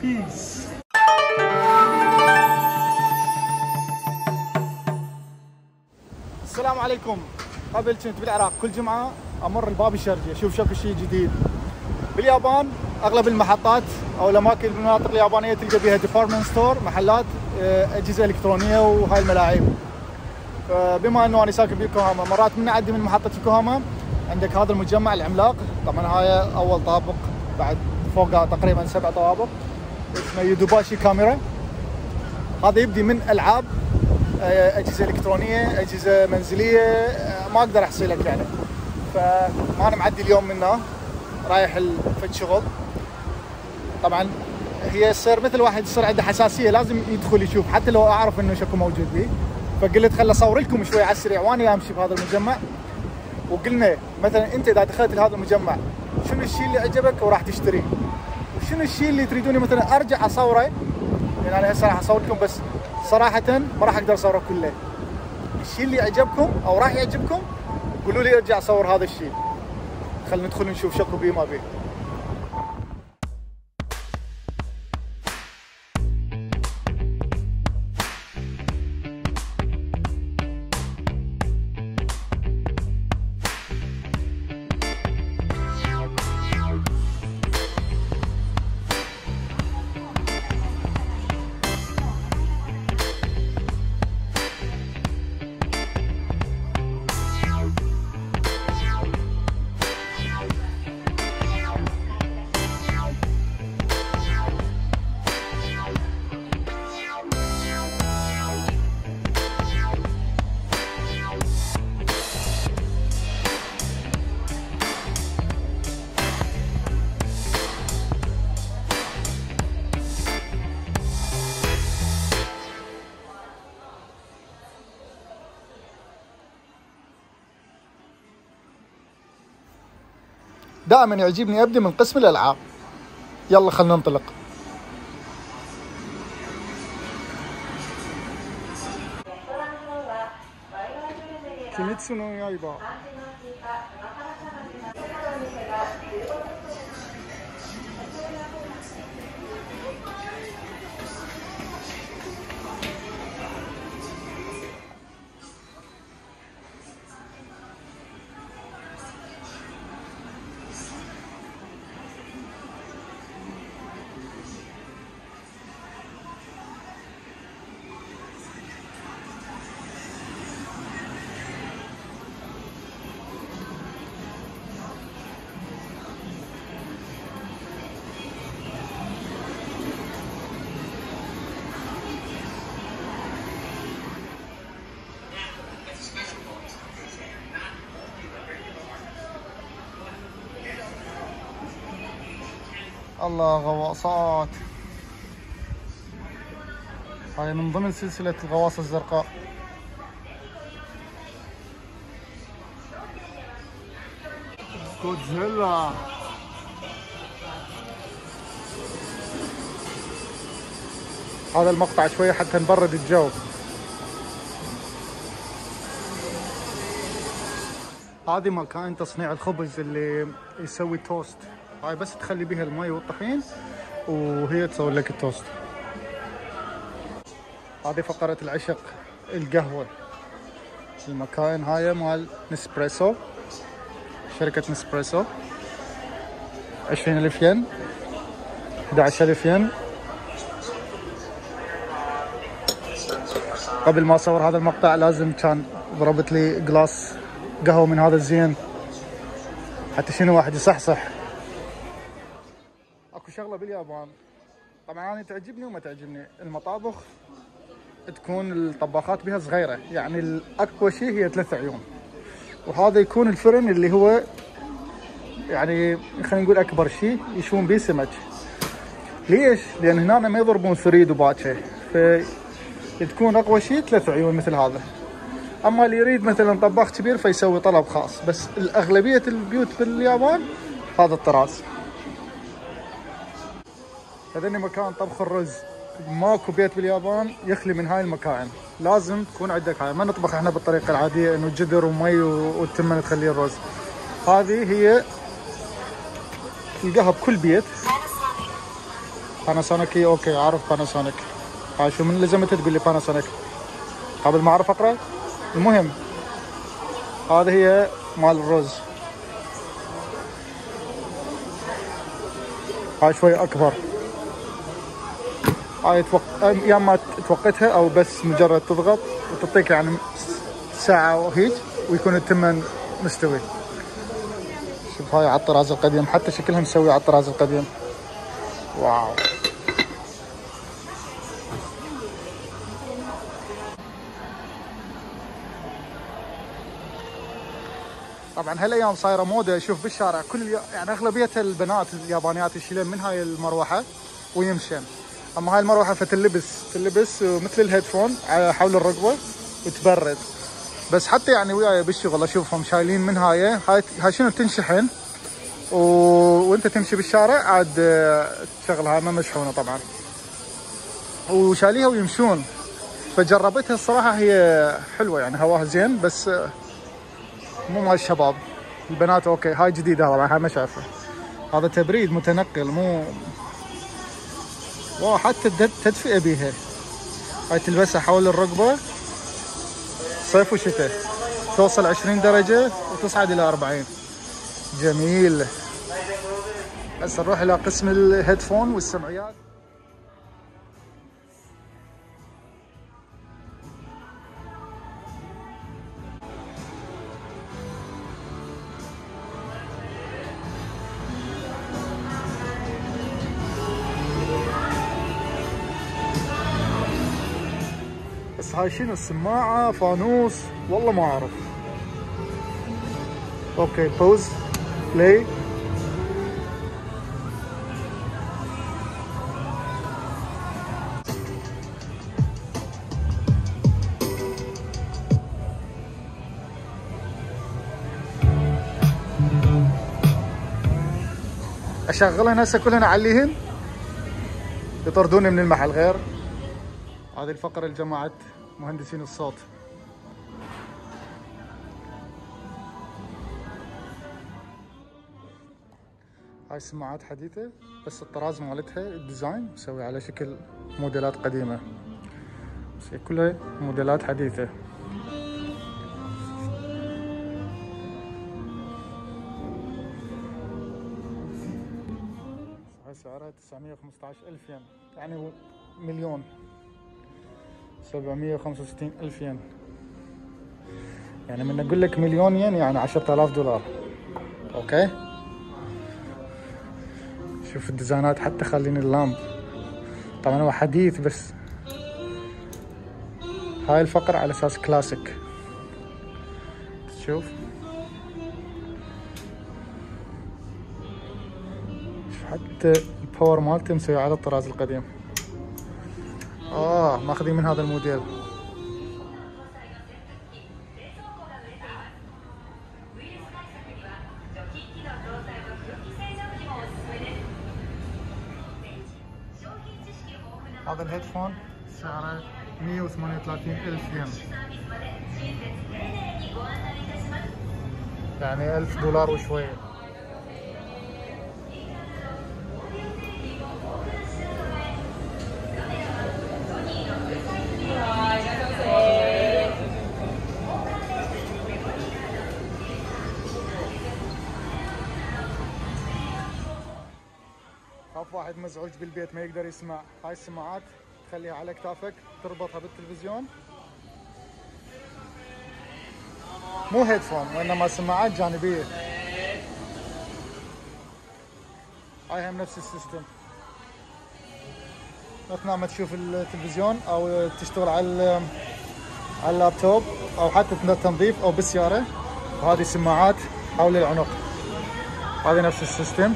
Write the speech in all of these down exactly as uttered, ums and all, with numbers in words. Peace. السلام عليكم. قبل كنت بالعراق كل جمعة أمر الباب الشرقي أشوف شكل شيء جديد. باليابان أغلب المحطات أو الأماكن المناطق اليابانية تلقى بها ديبارتمنت ستور، محلات أجهزة إلكترونية وهاي الملاعب. بما أنه أنا ساكن بيوكوهاما، مرات من أعدي من محطة يوكوهاما عندك هذا المجمع العملاق. طبعا هاي أول طابق، بعد فوقها تقريبا سبع طوابق، اسمه يودوباشي كاميرا. هذا يبدي من ألعاب، أجهزة إلكترونية، أجهزة منزلية، ما أقدر أحصي لك يعني. فما أنا معدي اليوم منه رايح فد شغل. طبعا هي تصير مثل واحد يصير عنده حساسية، لازم يدخل يشوف حتى لو أعرف إنه شكو موجود بيه. فقلت خل أصور لكم شوي على السريع وأنا أمشي بهذا المجمع. وقلنا مثلا أنت إذا دخلت لهذا المجمع شنو الشيء اللي عجبك وراح تشتريه، وشنو الشيء اللي تريدوني مثلا أرجع أصوره. يعني أنا هسه راح أصور لكم، بس صراحة ما راح أقدر أصوره كله. الشيء اللي عجبكم أو راح يعجبكم قولوا لي أرجع أصور هذا الشيء. خلينا ندخل نشوف شكو بيه ما بيه. دائما يعجبني ابدي من قسم الالعاب. يلا خلينا ننطلق. كيميتسو نو يايبا. الله غواصات. هاي من ضمن سلسلة الغواصة الزرقاء. غودزيلا. هذا المقطع شوية حتى نبرد الجو. هذه مكان تصنيع الخبز اللي يسوي توست. هاي بس تخلي بها المي والطحين وهي تسوي لك التوست. هذه فقرة العشق، القهوة. المكاين هاي مال نسبريسو، شركة نسبريسو. عشرين ألف ين، أحد عشر ألف ين. قبل ما أصور هذا المقطع لازم كان ضربت لي قلاص قهوة من هذا الزين حتى شنو واحد يصحصح. شغله باليابان طبعا انا تعجبني وما تعجبني، المطابخ تكون الطباخات بها صغيره، يعني الاقوى شيء هي ثلاث عيون، وهذا يكون الفرن اللي هو يعني خلينا نقول اكبر شيء يشون به سمك. ليش؟ لان هنا ما يضربون ثريد وباكه، فتكون اقوى شيء ثلاث عيون مثل هذا. اما اللي يريد مثلا طباخ كبير فيسوي طلب خاص، بس الاغلبيه البيوت باليابان هذا الطراز. هذني مكان طبخ الرز، ماكو بيت باليابان يخلي من هاي المكاين، لازم تكون عندك هاي. ما نطبخ احنا بالطريقه العاديه انه جدر ومي وتمن تخليه الرز. هذه هي تلقاها بكل بيت. باناسونيكي. اوكي عارف باناسونيك، شو من لزمت تقول لي باناسونيك قبل ما اعرف اقرا. المهم هذه هي مال الرز، هاي شوي اكبر، هاي توقع يا اما توقتها او بس مجرد تضغط وتعطيك يعني ساعه وهيك ويكون التمن مستوي. شوف هاي على الطراز القديم، حتى شكلها مسوي على الطراز القديم. واو طبعا هالايام صايره موضه، اشوف بالشارع كل يعني اغلبيه البنات اليابانيات يشيلن من هاي المروحه ويمشن. اما هاي المروحه فتلبس تلبس مثل الهيدفون على حول الرقبه وتبرد. بس حتى يعني وياي بالشغل اشوفهم شايلين من هاي هاي, هاي شنو تنشحن و... وانت تمشي بالشارع عاد تشغلها، ما مشحونه طبعا، وشاليها ويمشون. فجربتها الصراحه هي حلوه يعني هواها زين، بس مو مال الشباب، البنات اوكي. هاي جديده طبعا، هاي ما شايفها، هذا تبريد متنقل مو واو. حتى تدفئه بيها، هاي تلبسها حول الرقبه صيف وشتاء، توصل عشرين درجه وتصعد الى أربعين. جميل. هسه نروح الى قسم الهيدفون والسمعيات. بس هاي شنو؟ السماعه، فانوس، والله ما اعرف. اوكي بوز بلاي. اشغلهن هسه كلهن، اعليهن يطردوني من المحل. غير هذه الفقرة لجماعة مهندسين الصوت. هاي سماعات حديثة بس الطراز مالتها الديزاين مسوي على شكل موديلات قديمة، بس هي كلها موديلات حديثة. هاي سعرها تسعمية وخمسة عشر ألف ين، يعني مليون سبعمية وخمسة وستين ألف ين، يعني من اقول لك مليون ين يعني عشرة آلاف دولار. اوكي شوف الديزاينات، حتى خليني اللامب طبعا هو حديث، بس هاي الفقرة على اساس كلاسيك. تشوف حتى الباور مالته مسوي على الطراز القديم. اه ماخذين من هذا الموديل. هذا الهيدفون سعره مية وثمانية وثلاثين ألف ين، يعني ألف دولار وشوية. واحد مزعوج بالبيت ما يقدر يسمع، هاي السماعات تخليها على كتافك تربطها بالتلفزيون، مو هيدفون وانما سماعات جانبيه. هاي هم نفس السيستم، اثناء ما تشوف التلفزيون او تشتغل على على اللابتوب او حتى تنظيف او بالسياره. وهذه سماعات حول العنق، هذه نفس السيستم.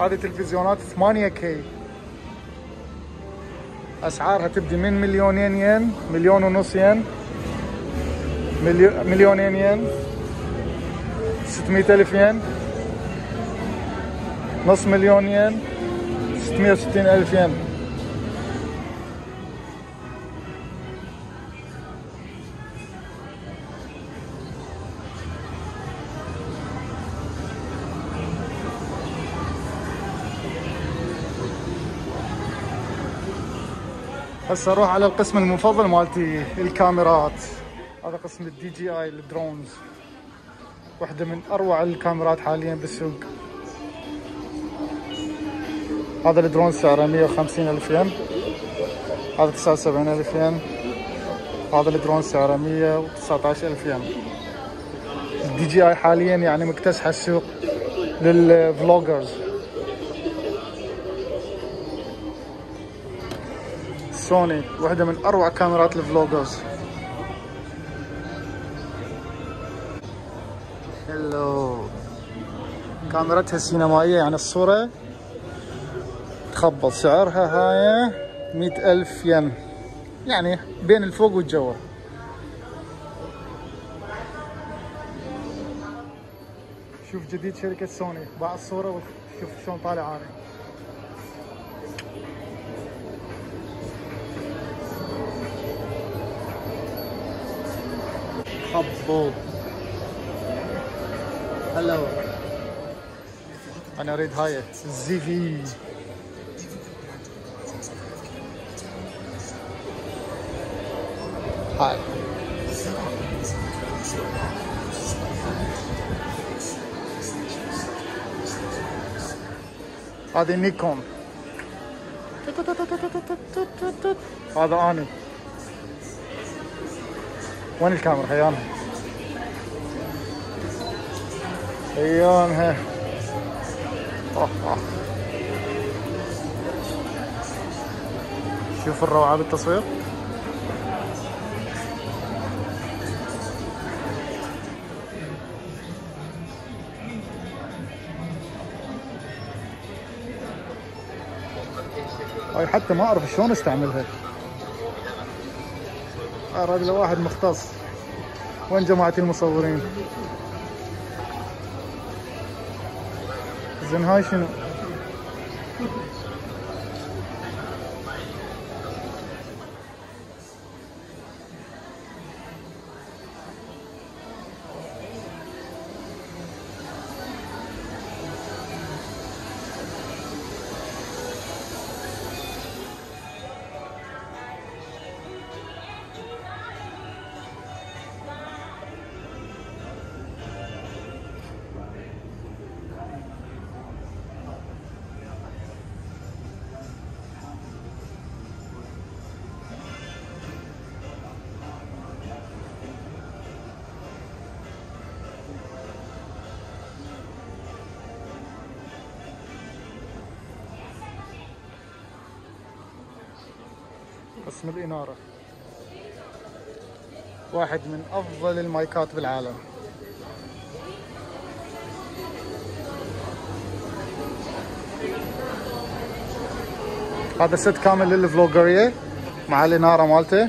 هذه تلفزيونات ثمانية كي، اسعارها تبدي من مليونين ين، مليون ونص ين، مليونين ين، ستمية ألف ين، نص مليون ين، ستمية وستين ألف ين. هسه اروح على القسم المفضل مالتي، الكاميرات. هذا قسم الدي جي اي الدرونز، واحدة من اروع الكاميرات حاليا بالسوق. هذا الدرون سعره مئة وخمسين ألف ين، هذا تسعة وسبعين ألف ين، هذا الدرون سعره مئة وتسعة عشر ألف ين. الدي جي اي حاليا يعني مكتسحة السوق للفلوجرز. سوني واحدة من اروع كاميرات الفلوجرز. هلو، كاميرتها السينمائية يعني الصورة تخبط. سعرها هاي مئة ألف ين، يعني بين الفوق والجوة. شوف جديد شركة سوني، باع الصورة وشوف شلون طالع عالي. خبط. هلا انا اريد هاي الزي في. هاي هذه نيكون، هذا اني. وين الكاميرا؟ هيانها هيانها. شوف الروعة بالتصوير. هاي حتى ما اعرف شلون استعملها. رجل واحد مختص. وين جماعة المصورين؟ زين هاي شنو؟ قسم الإنارة، واحد من أفضل المايكات بالعالم. هذا ست كامل للفلوجرية مع الإنارة مالته.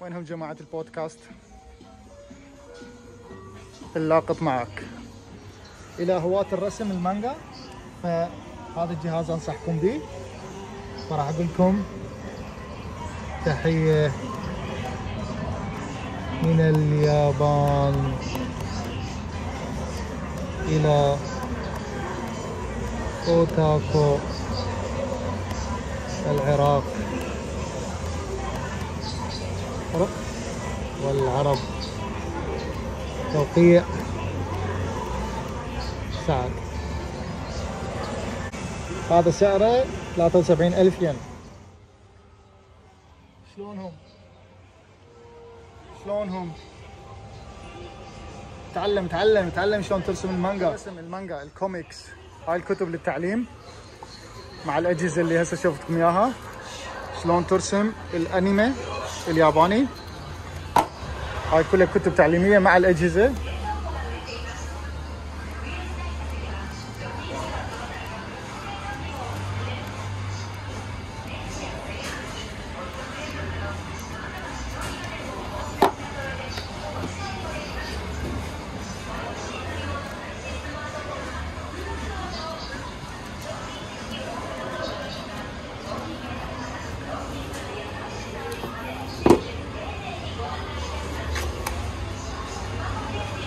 وينهم جماعة البودكاست؟ اللاقط معك. إلى هواة الرسم المانجا فهذا الجهاز أنصحكم به، فراح أقول لكم تحية من اليابان إلى أوتاكو العراق والعرب. توقيع سعد. هذا سعره ثلاثة وسبعين ألف ين. شلونهم شلونهم تعلم تعلم تعلم شلون ترسم المانجا. ترسم المانجا، الكوميكس، هاي الكتب للتعليم مع الأجهزة اللي هسه شفتكم اياها. شلون ترسم الأنمي الياباني، هاي كلها كتب تعليمية مع الأجهزة.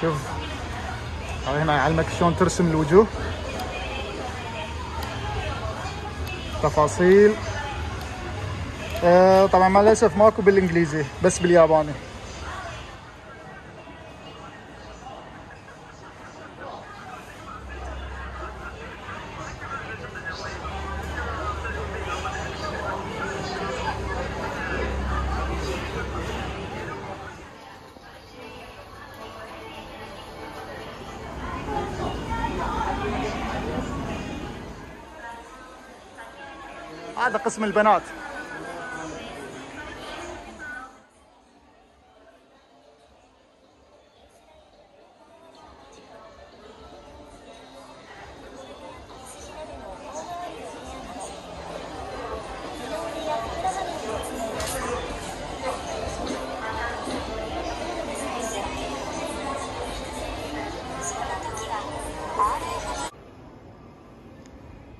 شوف هنا يعلمك شلون ترسم الوجوه، تفاصيل. آه طبعا مع الاسف ماكو بالانجليزي، بس بالياباني. هذا قسم البنات.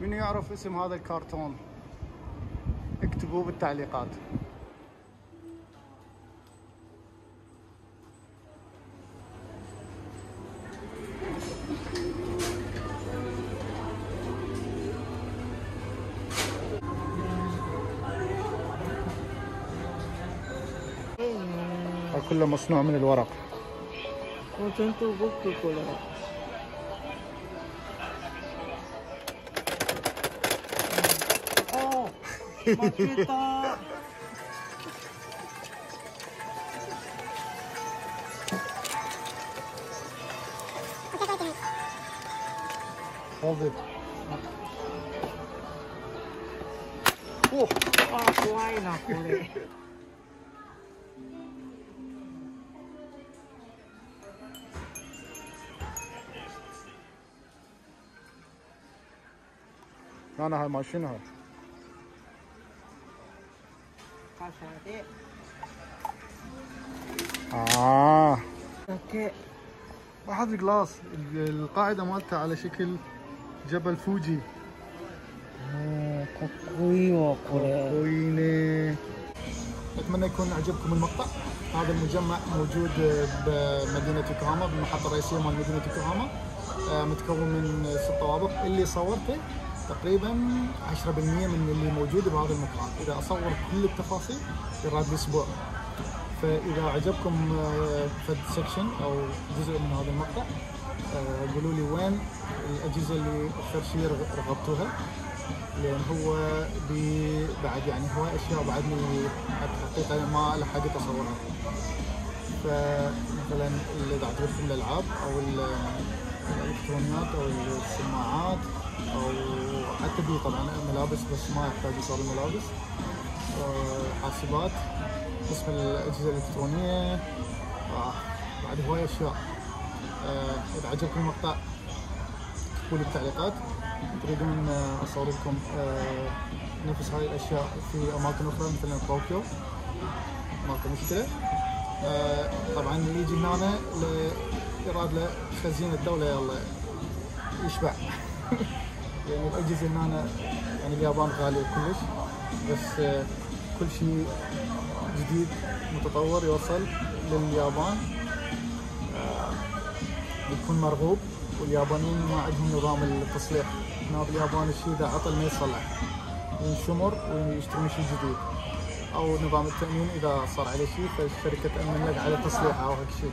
من يعرف اسم هذا الكرتون اكتبوه بالتعليقات. كله مصنوع من الورق. Hold it. Oh,怖いなこれ。何だ、マシンは。 اه اوكي. هذا الجلاس القاعده مالته على شكل جبل فوجي. اتمنى يكون عجبكم المقطع. هذا المجمع موجود بمدينه يوكوهاما، بالمحطه الرئيسيه مال مدينه يوكوهاما. متكون من ست طوابق. اللي صورته تقريبا عشرة بالمئة من اللي موجود بهذا المكان. اذا اصور كل التفاصيل يراد اسبوع. فاذا عجبكم فد سكشن او جزء من هذا المقطع قولوا لي وين الاجهزه اللي اكثر شيء رغبتوها، لان هو بعد يعني هواي اشياء بعدني حقيقه ما لحقت اصورها. فمثلا اذا تعرفون الالعاب او الالكترونيات او السماعات او حتى بي طبعا ملابس، بس ما يحتاج يصير ملابس. حاسبات، قسم الاجهزه الالكترونيه، آه. بعد هواي اشياء. آه. اذا عجبكم المقطع قولوا بالتعليقات تريدون اصور لكم آه. نفس هاي الاشياء في اماكن اخرى مثل طوكيو، ماكو مشكله. آه. طبعا اللي يجي هنا يراد له خزينه الدوله يلا يشبع. يعني الاجهزه هنا يعني اليابان غاليه كلش، بس كل شيء جديد متطور يوصل لليابان بيكون مرغوب. واليابانيين ما عندهم نظام التصليح. هنا باليابان الشيء اذا عطل ما يصلح، ينشمر ويشترون شيء جديد. او نظام التامين اذا صار عليه شيء فالشركه تامن لك على تصليحه او هيك شيء.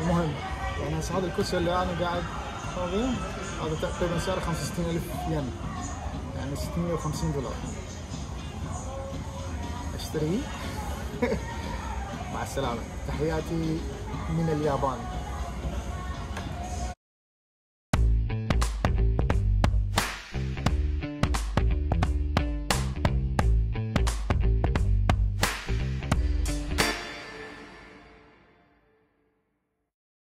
المهم يعني هسه هذا الكرسي اللي انا قاعد فاضي هذا تقريبا سعره خمسة وستين ألف ين، يعني ستمئة وخمسين دولار. اشتريه. مع السلامة، تحياتي من اليابان.